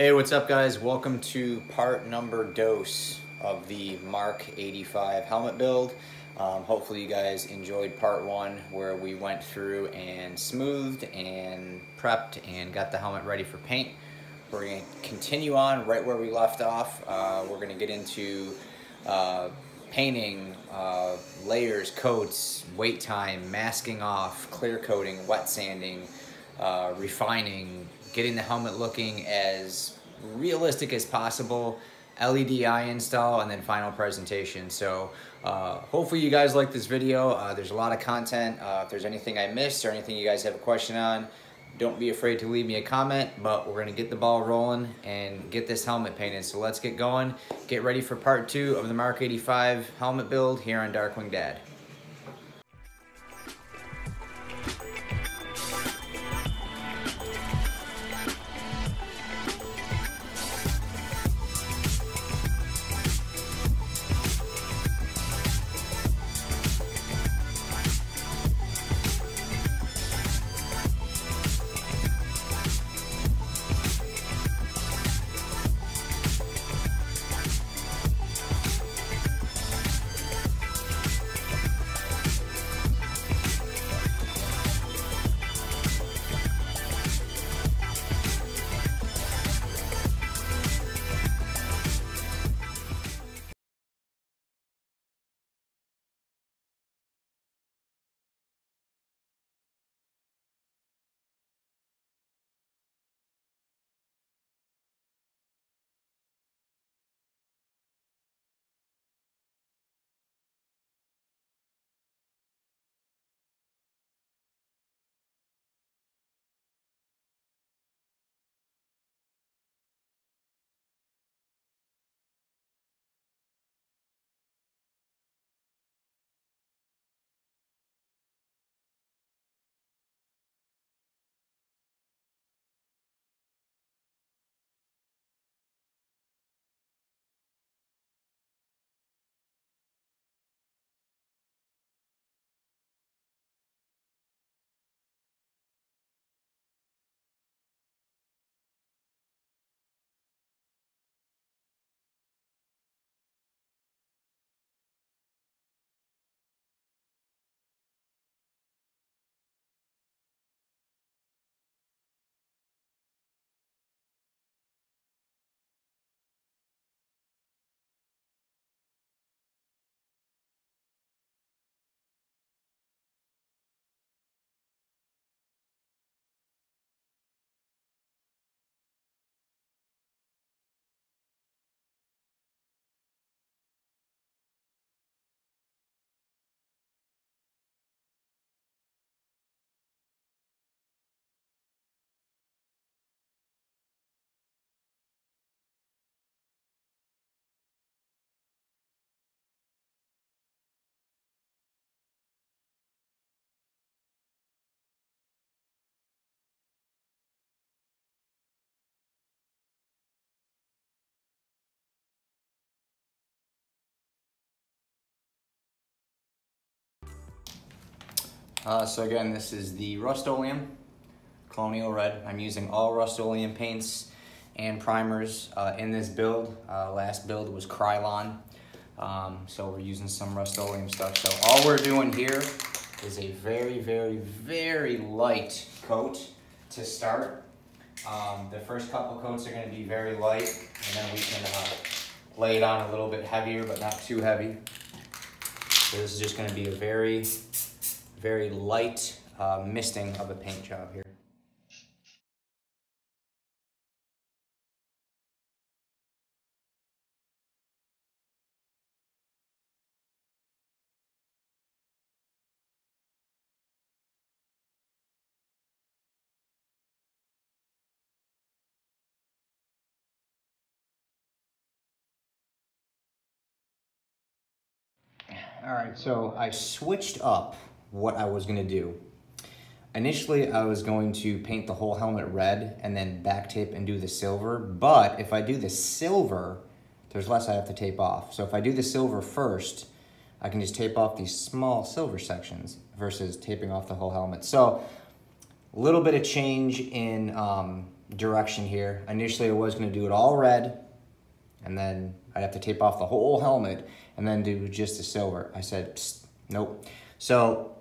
Hey, what's up guys? Welcome to part number dose of the Mark 85 helmet build. Hopefully you guys enjoyed part one where we went through and smoothed and prepped and got the helmet ready for paint. We're going to continue on right where we left off. We're going to get into painting, layers, coats, wait time, masking off, clear coating, wet sanding, refining, getting the helmet looking as realistic as possible, LED eye install, and then final presentation. So hopefully you guys like this video. There's a lot of content. If there's anything I missed or anything you guys have a question on, don't be afraid to leave me a comment, but we're gonna get the ball rolling and get this helmet painted. So let's get going. Get ready for part two of the Mark 85 helmet build here on Darkwing Dad. So again, this is the Rust-Oleum Colonial Red. I'm using all Rust-Oleum paints and primers in this build. Last build was Krylon, so we're using some Rust-Oleum stuff. So all we're doing here is a very, very, very light coat to start. The first couple coats are going to be very light, and then we can lay it on a little bit heavier, but not too heavy. So this is just going to be a very, very light misting of a paint job here. All right, so I switched up what I was gonna do. Initially, I was going to paint the whole helmet red and then back tape and do the silver, but if I do the silver, there's less I have to tape off. So if I do the silver first, I can just tape off these small silver sections versus taping off the whole helmet. So a little bit of change in direction here. Initially, I was going to do it all red, and then I'd have to tape off the whole helmet and then do just the silver. I said, psst, nope. So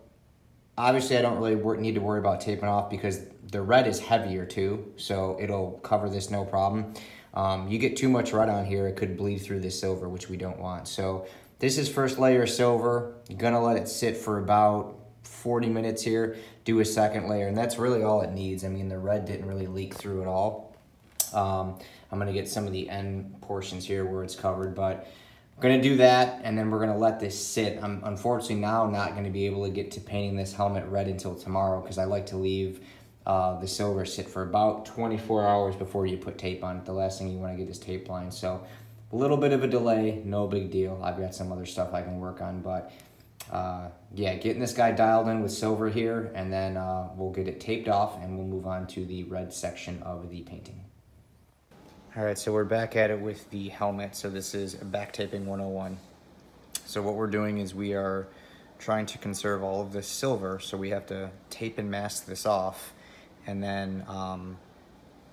obviously, I don't really need to worry about taping off because the red is heavier too, so it'll cover this no problem. You get too much red on here, it could bleed through the silver, which we don't want. So this is first layer of silver. You're gonna let it sit for about 40 minutes here, do a second layer, and that's really all it needs. I mean, the red didn't really leak through at all. I'm gonna get some of the end portions here where it's covered, but I'm gonna do that, and then we're gonna let this sit. I'm unfortunately now not gonna be able to get to painting this helmet red until tomorrow, because I like to leave the silver sit for about 24 hours before you put tape on it. The last thing you want to get is tape line. So a little bit of a delay, no big deal. I've got some other stuff I can work on, but yeah, getting this guy dialed in with silver here, and then we'll get it taped off and we'll move on to the red section of the painting. All right, so we're back at it with the helmet. So this is back taping 101. So what we're doing is we are trying to conserve all of this silver. So we have to tape and mask this off, and then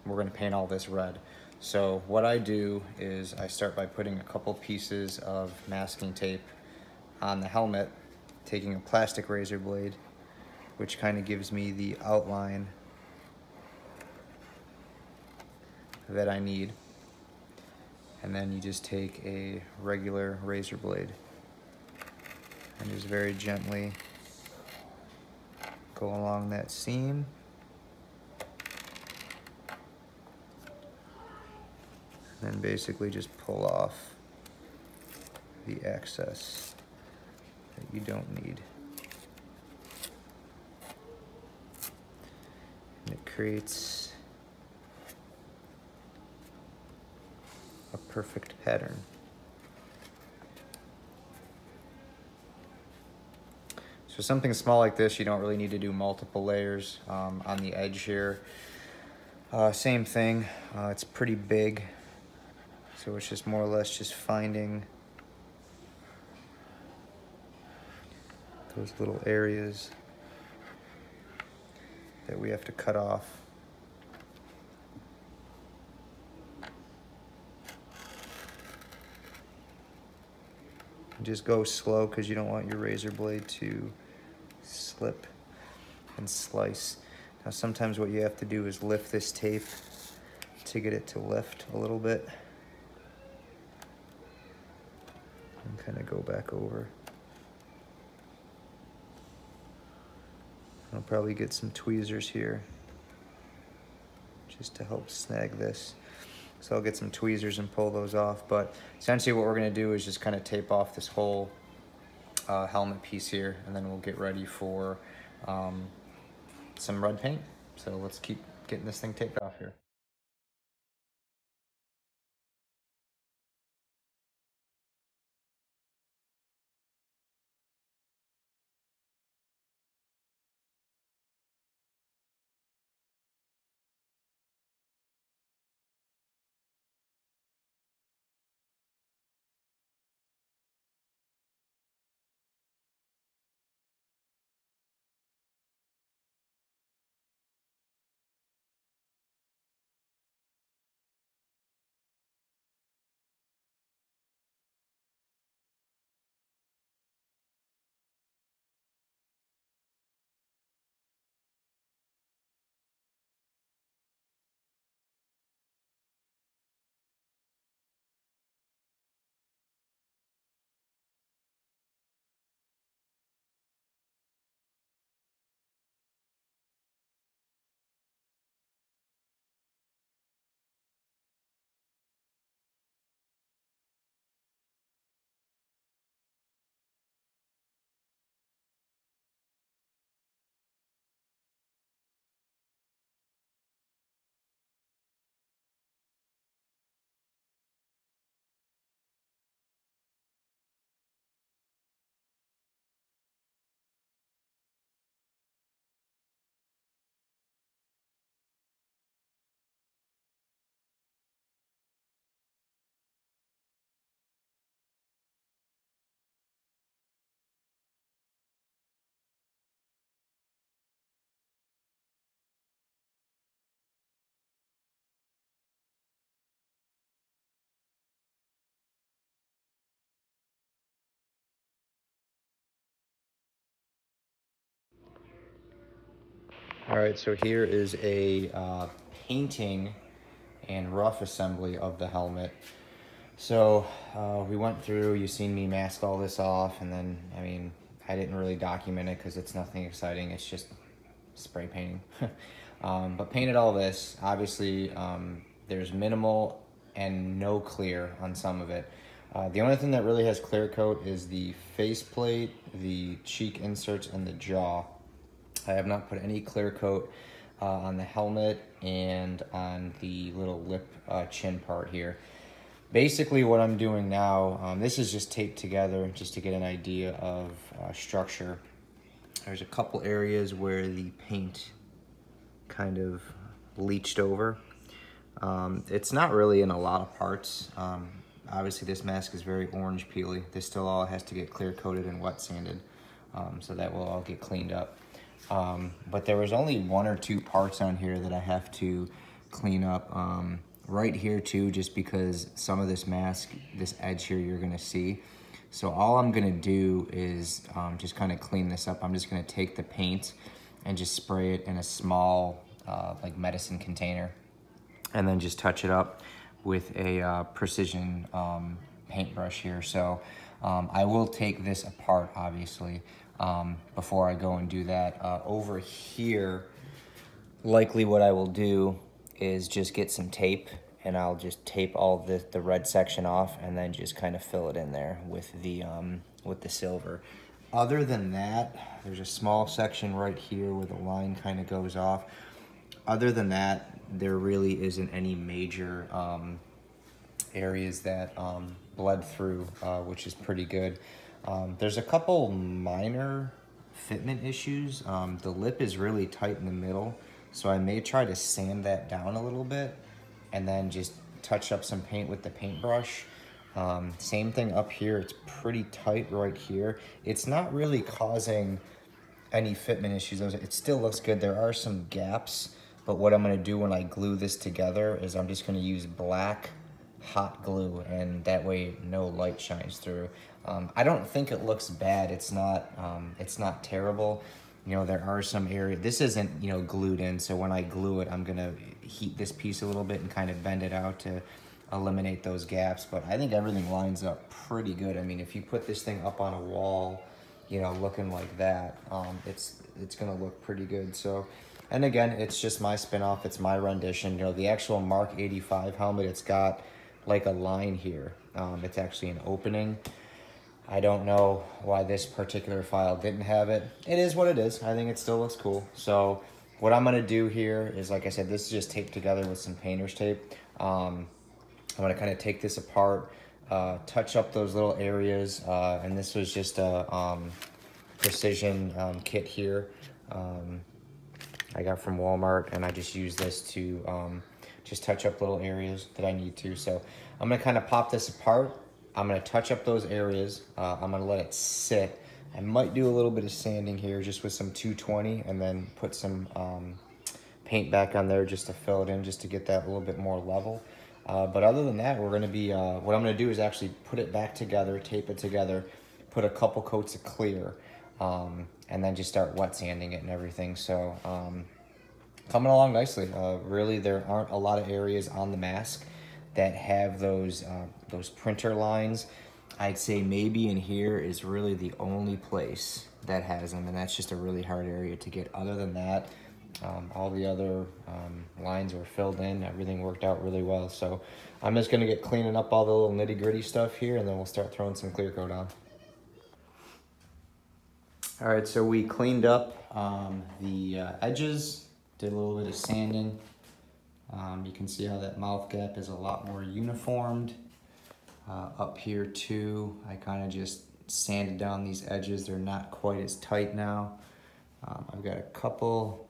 we're gonna paint all this red. So what I do is I start by putting a couple pieces of masking tape on the helmet, taking a plastic razor blade, which kind of gives me the outline that I need. And then you just take a regular razor blade and just very gently go along that seam. And basically just pull off the excess that you don't need. And it creates a perfect pattern. So something small like this, you don't really need to do multiple layers on the edge here. Same thing, it's pretty big. So it's just more or less just finding those little areas that we have to cut off. Just go slow because you don't want your razor blade to slip and slice. Now sometimes what you have to do is lift this tape to get it to lift a little bit. And kind of go back over. I'll probably get some tweezers here just to help snag this. So I'll get some tweezers and pull those off, but essentially what we're going to do is just kind of tape off this whole helmet piece here, and then we'll get ready for some red paint. So let's keep getting this thing taped off here. All right, so here is a painting and rough assembly of the helmet. So we went through, you've seen me mask all this off, and then, I mean, I didn't really document it because it's nothing exciting, it's just spray painting. But painted all this, obviously there's minimal and no clear on some of it. The only thing that really has clear coat is the faceplate, the cheek inserts, and the jaw. I have not put any clear coat on the helmet and on the little lip chin part here. Basically what I'm doing now, this is just taped together just to get an idea of structure. There's a couple areas where the paint kind of leached over. It's not really in a lot of parts. Obviously this mask is very orange peely. This still all has to get clear coated and wet sanded, so that will all get cleaned up. But there was only one or two parts on here that I have to clean up. Right here too, just because some of this mask, this edge here, you're gonna see. So all I'm gonna do is just kind of clean this up. I'm just gonna take the paint and just spray it in a small like medicine container, and then just touch it up with a precision paintbrush here. So I will take this apart, obviously, before I go and do that. Over here, likely what I will do is just get some tape, and I'll just tape all the red section off, and then just kind of fill it in there with the silver. Other than that, there's a small section right here where the line kind of goes off. Other than that, there really isn't any major areas that bled through, which is pretty good. There's a couple minor fitment issues. The lip is really tight in the middle, so I may try to sand that down a little bit and then just touch up some paint with the paintbrush. Same thing up here, it's pretty tight right here. It's not really causing any fitment issues. It still looks good. There are some gaps, but what I'm gonna do when I glue this together is I'm just gonna use black hot glue, and that way no light shines through. I don't think it looks bad. It's not terrible. You know, there are some areas, this isn't, you know, glued in, so when I glue it, I'm gonna heat this piece a little bit and kind of bend it out to eliminate those gaps, but I think everything lines up pretty good. I mean, if you put this thing up on a wall, you know, looking like that, it's gonna look pretty good. So, and again, it's just my spin-off, it's my rendition. You know, the actual Mark 85 helmet, it's got like a line here. It's actually an opening. I don't know why this particular file didn't have it. It is what it is. I think it still looks cool. So what I'm gonna do here is, like I said, this is just taped together with some painter's tape. I'm gonna kind of take this apart, touch up those little areas. And this was just a precision kit here I got from Walmart, and I just used this to just touch up little areas that I need to. So I'm gonna kind of pop this apart. I'm gonna touch up those areas. I'm gonna let it sit. I might do a little bit of sanding here just with some 220, and then put some paint back on there just to fill it in, just to get that a little bit more level. But other than that, we're gonna be, what I'm gonna do is actually put it back together, tape it together, put a couple coats of clear, and then just start wet sanding it and everything. So coming along nicely. Really, there aren't a lot of areas on the mask that have those printer lines. I'd say maybe in here is really the only place that has them, and that's just a really hard area to get. Other than that, all the other lines were filled in, everything worked out really well. So I'm just gonna get cleaning up all the little nitty gritty stuff here, and then we'll start throwing some clear coat on. All right, so we cleaned up the edges, did a little bit of sanding. You can see how that mouth gap is a lot more uniformed. Up here too, I kind of just sanded down these edges. They're not quite as tight now. I've got a couple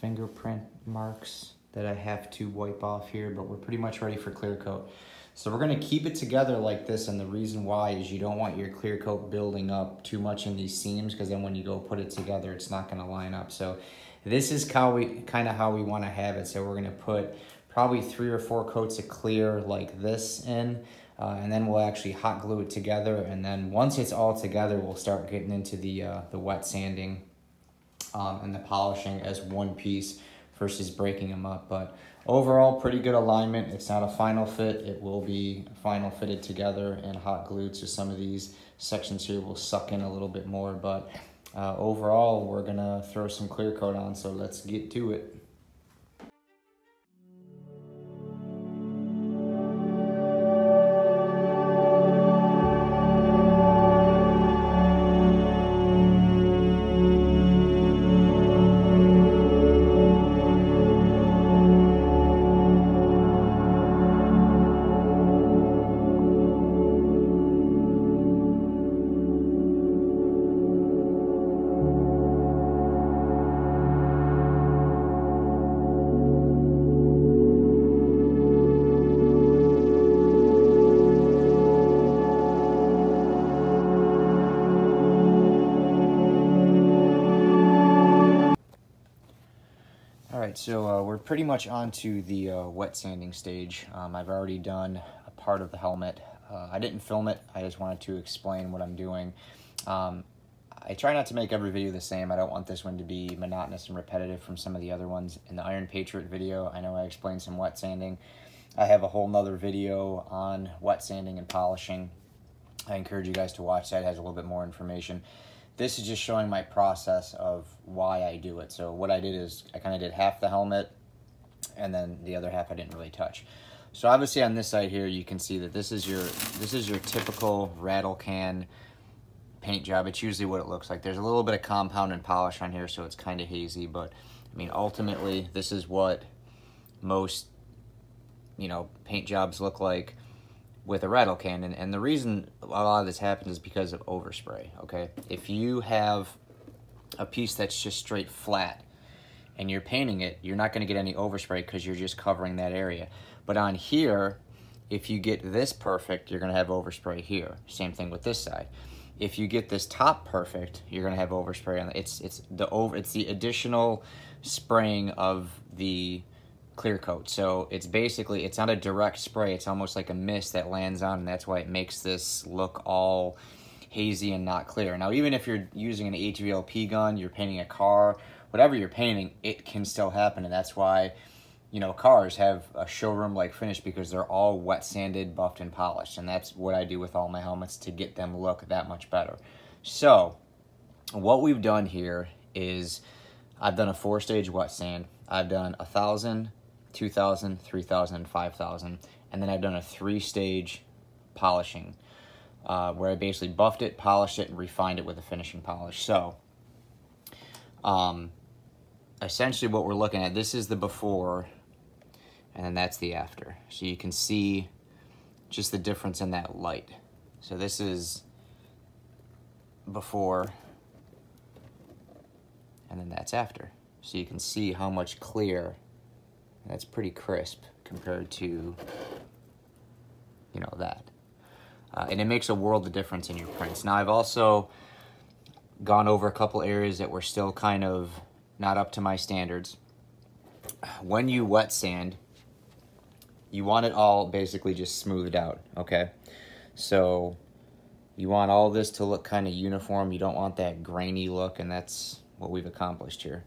fingerprint marks that I have to wipe off here, but we're pretty much ready for clear coat. So we're gonna keep it together like this, and the reason why is you don't want your clear coat building up too much in these seams, because then when you go put it together, it's not gonna line up. So this is how we kind of how we want to have it. So we're going to put probably 3 or 4 coats of clear like this in, and then we'll actually hot glue it together. And then once it's all together, we'll start getting into the wet sanding and the polishing as one piece versus breaking them up. But overall, pretty good alignment. It's not a final fit. It will be final fitted together and hot glued, so some of these sections here will suck in a little bit more. But overall, we're gonna throw some clear coat on, so let's get to it. So we're pretty much on to the wet sanding stage. I've already done a part of the helmet. I didn't film it. I just wanted to explain what I'm doing. I try not to make every video the same. I don't want this one to be monotonous and repetitive from some of the other ones. In the Iron Patriot video, I know I explained some wet sanding. I have a whole nother video on wet sanding and polishing. I encourage you guys to watch that. It has a little bit more information. This is just showing my process of why I do it. So what I did is I kind of did half the helmet, and then the other half I didn't really touch. So obviously on this side here, you can see that this is your typical rattle can paint job. It's usually what it looks like. There's a little bit of compound and polish on here, so it's kind of hazy. But I mean, ultimately, this is what most, you know, paint jobs look like with a rattle can, and the reason a lot of this happens is because of overspray, okay? If you have a piece that's just straight flat and you're painting it, you're not gonna get any overspray because you're just covering that area. But on here, if you get this perfect, you're gonna have overspray here. Same thing with this side. If you get this top perfect, you're gonna have overspray on the, it's the additional spraying of the clear coat. So it's basically, it's not a direct spray, it's almost like a mist that lands on, and that's why it makes this look all hazy and not clear. Now, even if you're using an HVLP gun, you're painting a car, whatever you're painting, it can still happen, and that's why, you know, cars have a showroom-like finish because they're all wet sanded, buffed, and polished, and that's what I do with all my helmets to get them look that much better. So what we've done here is I've done a 4-stage wet sand. I've done 1,000, 2,000, 3,000, and 5,000. And then I've done a 3-stage polishing where I basically buffed it, polished it, and refined it with a finishing polish. So essentially what we're looking at, this is the before, and then that's the after. So you can see just the difference in that light. So this is before, and then that's after. So you can see how much clear. That's pretty crisp compared to, you know, that. And it makes a world of difference in your prints. Now, I've also gone over a couple areas that were still kind of not up to my standards. When you wet sand, you want it all basically just smoothed out, okay? So you want all this to look kind of uniform. You don't want that grainy look, and that's what we've accomplished here.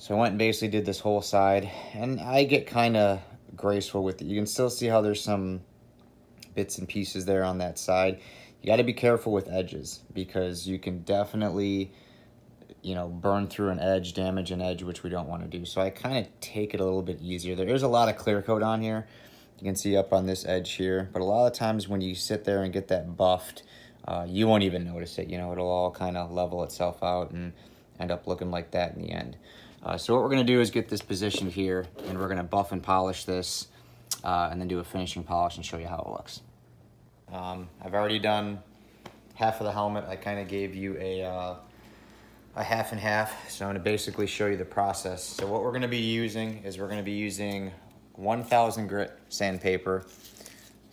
So I went and basically did this whole side, and I get kind of graceful with it. You can still see how there's some bits and pieces there on that side. You got to be careful with edges because you can definitely, you know, burn through an edge, damage an edge, which we don't want to do. So I kind of take it a little bit easier. There is a lot of clear coat on here. You can see up on this edge here, but a lot of times when you sit there and get that buffed, you won't even notice it. You know, it'll all kind of level itself out and end up looking like that in the end. So what we're gonna do is get this positioned here, and we're gonna buff and polish this, and then do a finishing polish and show you how it looks. I've already done half of the helmet. I kind of gave you a half and half, so I'm gonna basically show you the process. So what we're gonna be using is we're gonna be using 1,000 grit sandpaper,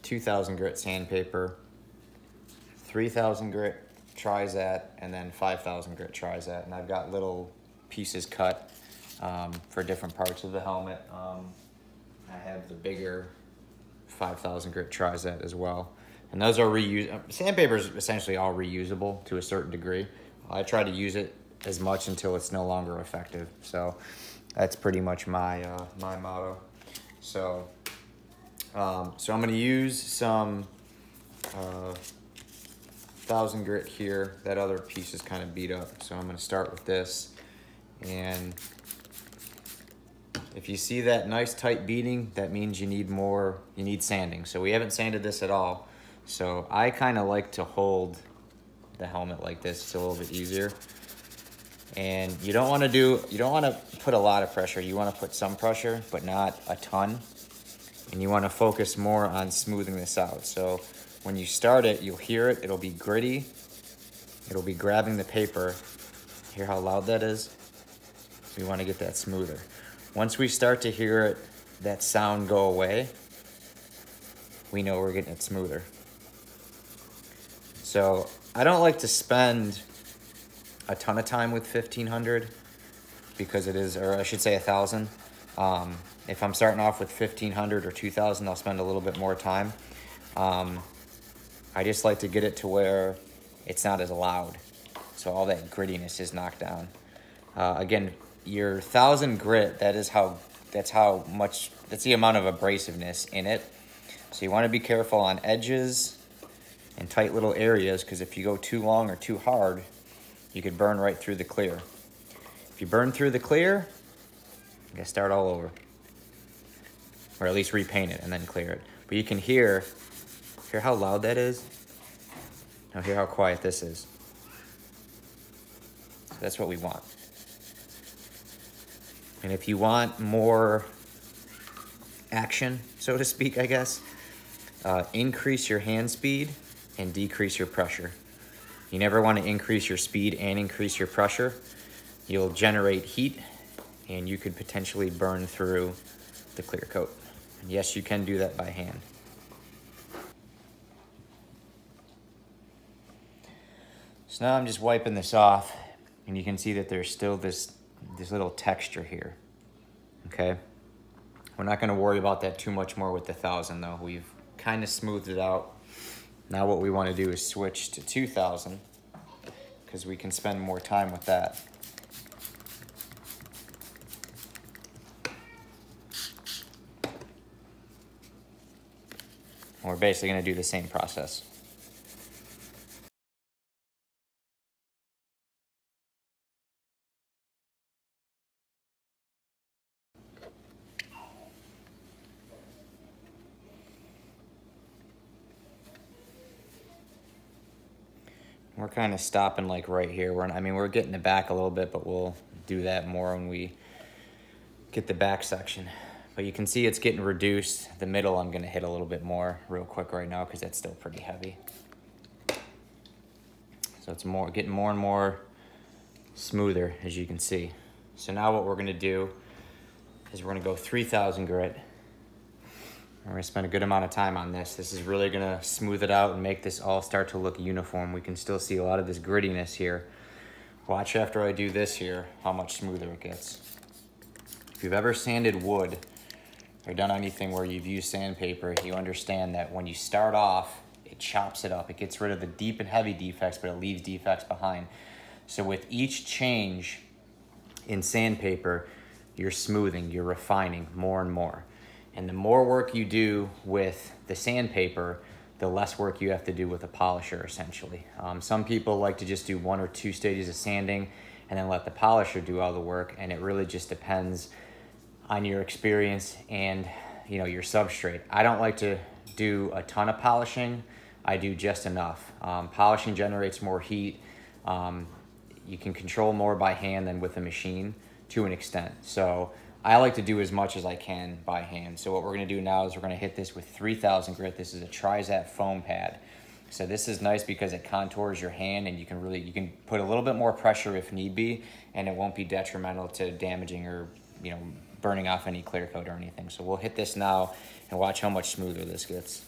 2,000 grit sandpaper, 3,000 grit Trizact, and then 5,000 grit Trizact, and I've got little pieces cut for different parts of the helmet. I have the bigger 5,000 grit Trizact as well, and those are reusable. Sandpaper is essentially all reusable to a certain degree. I try to use it as much until it's no longer effective. So that's pretty much my my motto. So I'm gonna use some 1000 grit here. That other piece is kind of beat up, so I'm gonna start with this. And if you see that nice tight beading, that means you need more, you need sanding. So we haven't sanded this at all. So I kind of like to hold the helmet like this. It's a little bit easier. And you don't want to do, you don't want to put a lot of pressure. You want to put some pressure, but not a ton. And you want to focus more on smoothing this out. So when you start it, you'll hear it. It'll be gritty. It'll be grabbing the paper. Hear how loud that is? We want to get that smoother. Once we start to hear it, that sound go away, we know we're getting it smoother. So I don't like to spend a ton of time with 1500 because it is, or I should say 1000. If I'm starting off with 1500 or 2000, I'll spend a little bit more time. I just like to get it to where it's not as loud. So all that grittiness is knocked down. Again, your 1000 grit, that is how, that's how much, that's the amount of abrasiveness in it. So you want to be careful on edges and tight little areas, because if you go too long or too hard, you could burn right through the clear. If you burn through the clear, you gotta start all over, or at least repaint it and then clear it. But you can hear how loud that is. Now hear how quiet this is. So that's what we want. And if you want more action, so to speak, I guess, increase your hand speed and decrease your pressure. You never want to increase your speed and increase your pressure. You'll generate heat and you could potentially burn through the clear coat. And yes, you can do that by hand. So now I'm just wiping this off and you can see that there's still this little texture here, okay? We're not gonna worry about that too much more with the 1000 though. We've kind of smoothed it out. Now what we wanna do is switch to 2000 because we can spend more time with that. And we're basically gonna do the same process. We're kind of stopping like right here. We're getting the back a little bit, but we'll do that more when we get the back section. But you can see it's getting reduced. The middle I'm gonna hit a little bit more real quick right now because that's still pretty heavy. So it's more getting more and more smoother, as you can see. So now what we're gonna do is we're gonna go 3000 grit. We're gonna spend a good amount of time on this. This is really gonna smooth it out and make this all start to look uniform. We can still see a lot of this grittiness here. Watch after I do this here, how much smoother it gets. If you've ever sanded wood or done anything where you've used sandpaper, you understand that when you start off, it chops it up. It gets rid of the deep and heavy defects, but it leaves defects behind. So with each change in sandpaper, you're smoothing, you're refining more and more. And the more work you do with the sandpaper, the less work you have to do with a polisher, essentially. Some people like to just do 1 or 2 stages of sanding and then let the polisher do all the work. And it really just depends on your experience and, you know, your substrate. I don't like to do a ton of polishing. I do just enough. Polishing generates more heat. You can control more by hand than with a machine to an extent. So I like to do as much as I can by hand. So what we're gonna do now is we're gonna hit this with 3000 grit. This is a Trizact foam pad. So this is nice because it contours your hand and you can really, you can put a little bit more pressure if need be, and it won't be detrimental to damaging or, you know, burning off any clear coat or anything. So we'll hit this now and watch how much smoother this gets.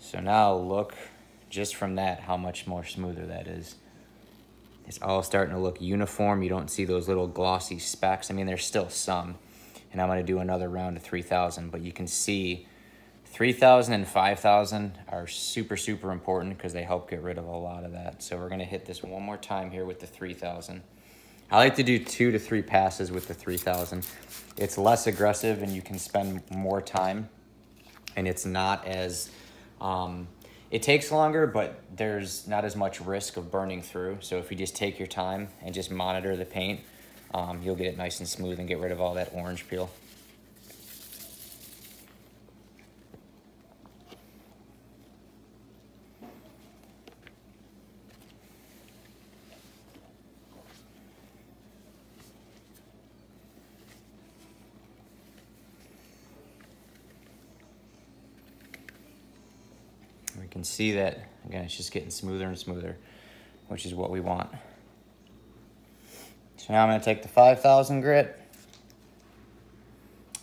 So now look just from that how much more smoother that is. It's all starting to look uniform. You don't see those little glossy specks. I mean, there's still some, and I'm going to do another round of 3,000. But you can see 3,000 and 5,000 are super, super important because they help get rid of a lot of that. So we're going to hit this one more time here with the 3,000. I like to do 2 to 3 passes with the 3,000. It's less aggressive and you can spend more time, and it's not as, it takes longer, but there's not as much risk of burning through. So if you just take your time and just monitor the paint, you'll get it nice and smooth and get rid of all that orange peel. You can see that, again, it's just getting smoother and smoother, which is what we want. So now I'm going to take the 5,000 grit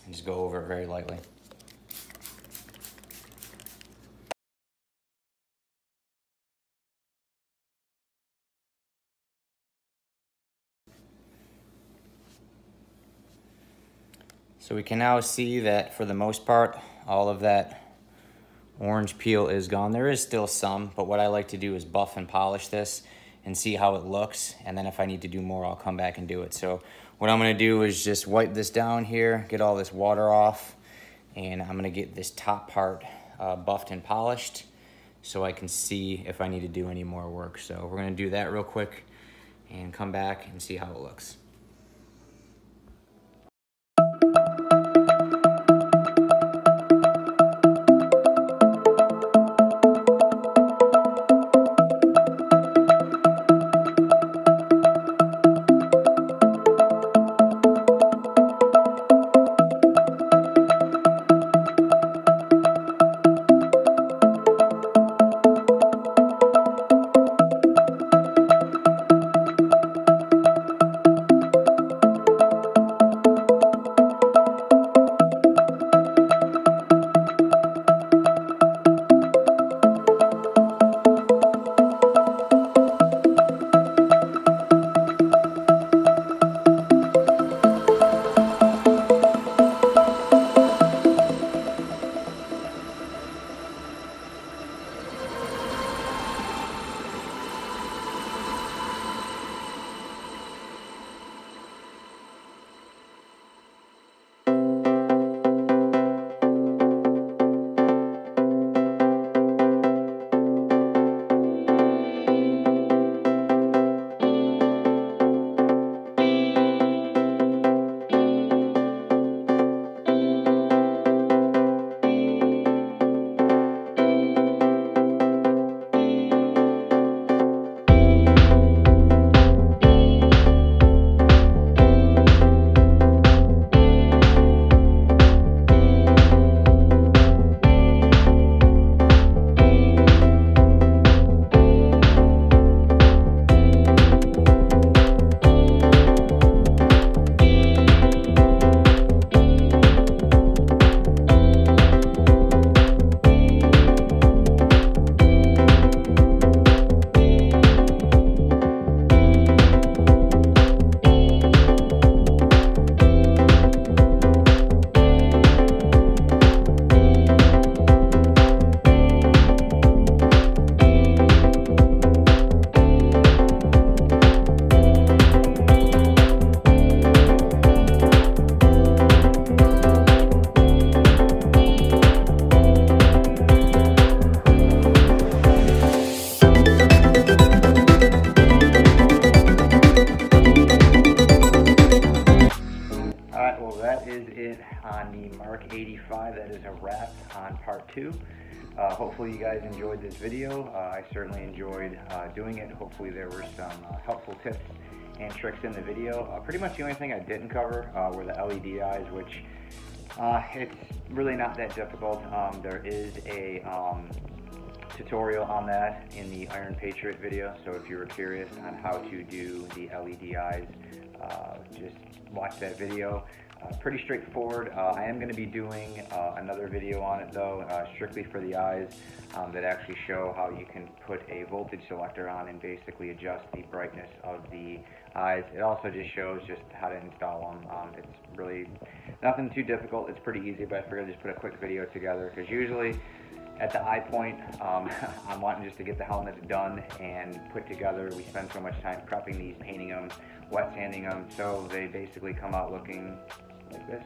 and just go over it very lightly. So we can now see that for the most part, all of that orange peel is gone. There is still some, but what I like to do is buff and polish this and see how it looks. And then if I need to do more, I'll come back and do it. So what I'm gonna do is just wipe this down here, get all this water off, and I'm gonna get this top part buffed and polished so I can see if I need to do any more work. So we're gonna do that real quick and come back and see how it looks. Mark 85, that is a wrap on part 2. Hopefully you guys enjoyed this video. I certainly enjoyed doing it. Hopefully there were some helpful tips and tricks in the video. Pretty much the only thing I didn't cover were the LED eyes, which it's really not that difficult. There is a tutorial on that in the Iron Patriot video, so if you were curious on how to do the LED eyes, just watch that video. Pretty straightforward. I am going to be doing another video on it though, strictly for the eyes, that actually show how you can put a voltage selector on and basically adjust the brightness of the eyes. It also just shows just how to install them. It's really nothing too difficult. It's pretty easy, but I figured I'd just put a quick video together because usually at the eye point, I'm wanting just to get the helmet done and put together. We spend so much time prepping these, painting them, wet sanding them, so they basically come out looking like this.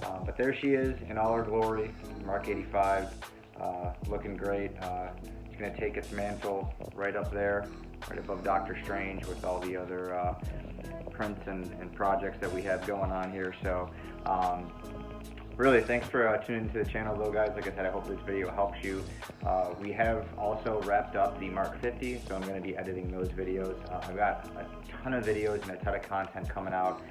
But there she is in all her glory, Mark 85, looking great. It's going to take its mantle right up there, right above Doctor Strange with all the other prints and projects that we have going on here. So. Really, thanks for tuning into the channel though, guys. Like I said, I hope this video helps you. We have also wrapped up the Mark 50, so I'm gonna be editing those videos. I've got a ton of videos and a ton of content coming out.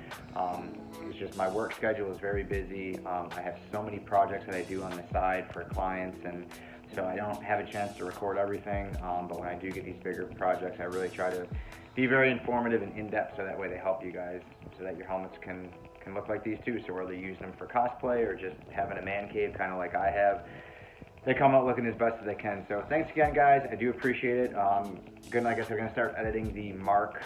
It's just my work schedule is very busy. I have so many projects that I do on the side for clients, and so I don't have a chance to record everything, but when I do get these bigger projects, I really try to be very informative and in-depth so that way they help you guys, so that your helmets can look like these too. So whether you use them for cosplay or just having a man cave kind of like I have, they come out looking as best as they can. So thanks again, guys. I do appreciate it. Good night. I guess we're going to start editing the Mark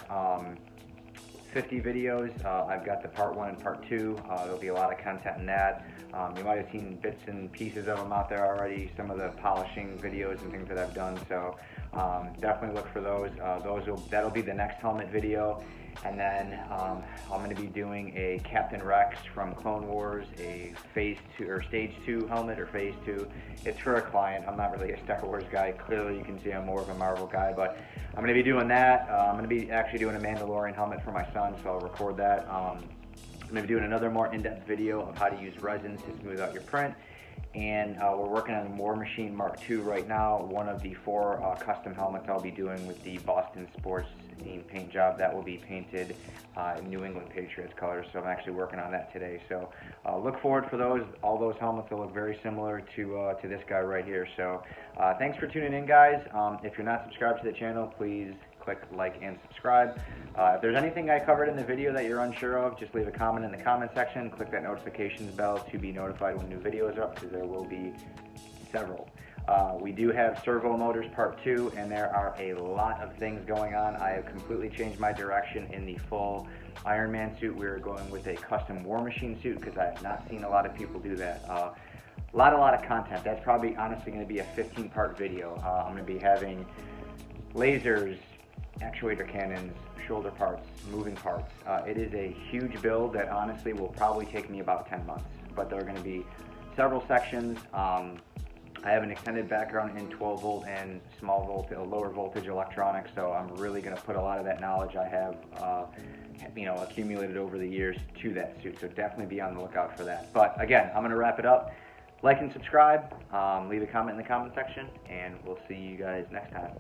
50 videos. I've got the part 1 and part 2. There'll be a lot of content in that. You might have seen bits and pieces of them out there already, some of the polishing videos and things that I've done. So definitely look for those. That'll be the next helmet video. And then I'm going to be doing a Captain Rex from Clone Wars, a phase 2 or stage 2 helmet or phase 2. It's for a client. I'm not really a Star Wars guy. Clearly you can see I'm more of a Marvel guy, but I'm going to be doing that. I'm going to be actually doing a Mandalorian helmet for my son, so I'll record that. I'm going to be doing another more in-depth video of how to use resins to smooth out your print. And we're working on War Machine Mark II right now, one of the 4 custom helmets I'll be doing with the Boston Sports Team paint job. That will be painted in New England Patriots colors, so I'm actually working on that today. So look forward for those. All those helmets will look very similar to this guy right here. So thanks for tuning in, guys. If you're not subscribed to the channel, please click like and subscribe. If there's anything I covered in the video that you're unsure of, just leave a comment in the comment section. Click that notifications bell to be notified when new videos are up, because there will be several. We do have servo motors part 2, and there are a lot of things going on. I have completely changed my direction in the full Iron Man suit. We are going with a custom War Machine suit because I have not seen a lot of people do that. A lot of content. That's probably honestly going to be a 15-part video. I'm going to be having lasers, actuator cannons, shoulder parts, moving parts. It is a huge build that honestly will probably take me about 10 months, but there are going to be several sections. I have an extended background in 12 volt and small volt, lower voltage electronics, so I'm really going to put a lot of that knowledge I have accumulated over the years to that suit, so definitely be on the lookout for that. But again, I'm going to wrap it up. Like and subscribe, leave a comment in the comment section, and we'll see you guys next time.